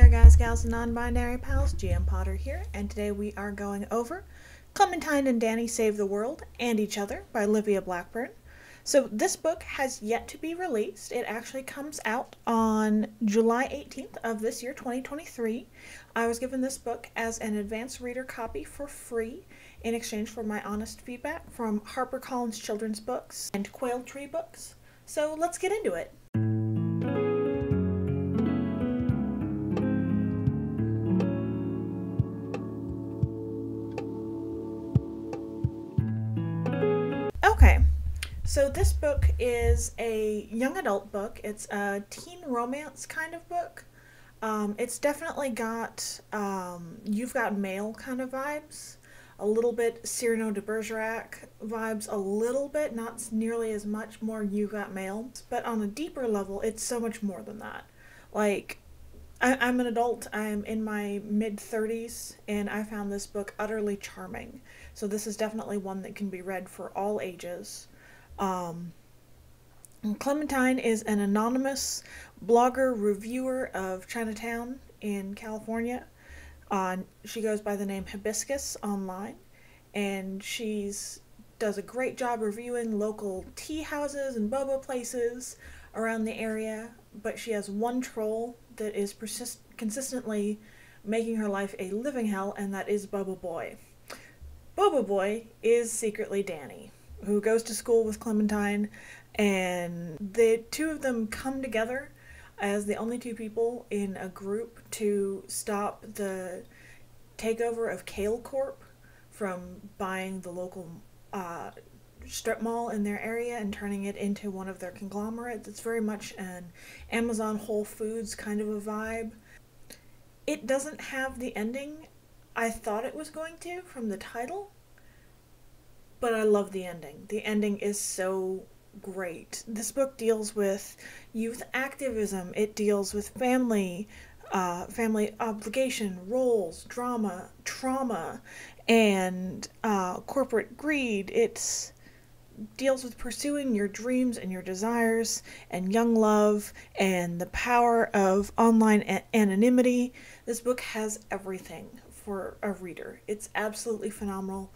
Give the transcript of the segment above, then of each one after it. there guys, gals, and non-binary pals. GM Potter here, and today we are going over Clementine and Danny Save the World and Each Other by Livia Blackburne. So this book has yet to be released. It actually comes out on July 18th of this year, 2023. I was given this book as an advanced reader copy for free in exchange for my honest feedback from HarperCollins Children's Books and Quill Tree Books. So let's get into it. So this book is a young adult book. It's a teen romance kind of book. It's definitely got You've Got Mail kind of vibes, a little bit Cyrano de Bergerac vibes, a little bit, not nearly as much, more You Got Mail. But on a deeper level, it's so much more than that. Like, I'm an adult, I'm in my mid-30s, and I found this book utterly charming. So this is definitely one that can be read for all ages. Clementine is an anonymous blogger reviewer of Chinatown in California. She goes by the name Hibiscus online, and she does a great job reviewing local tea houses and boba places around the area, but she has one troll that is consistently making her life a living hell, and that is Boba Boy. Boba Boy is secretly Danny, who goes to school with Clementine, and the two of them come together as the only two people in a group to stop the takeover of Kale Corp from buying the local strip mall in their area and turning it into one of their conglomerates. It's very much an Amazon Whole Foods kind of a vibe. It doesn't have the ending I thought it was going to from the title, but I love the ending. The ending is so great. This book deals with youth activism. It deals with family obligation, roles, drama, trauma, and corporate greed. It deals with pursuing your dreams and your desires, and young love, and the power of online anonymity. This book has everything for a reader. It's absolutely phenomenal.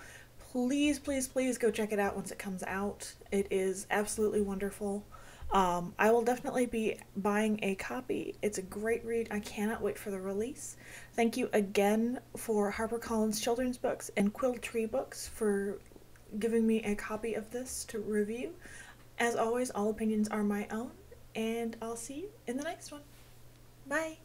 Please, please, please go check it out once it comes out. It is absolutely wonderful. I will definitely be buying a copy. It's a great read. I cannot wait for the release. Thank you again for HarperCollins Children's Books and Quill Tree Books for giving me a copy of this to review. As always, all opinions are my own, and I'll see you in the next one. Bye!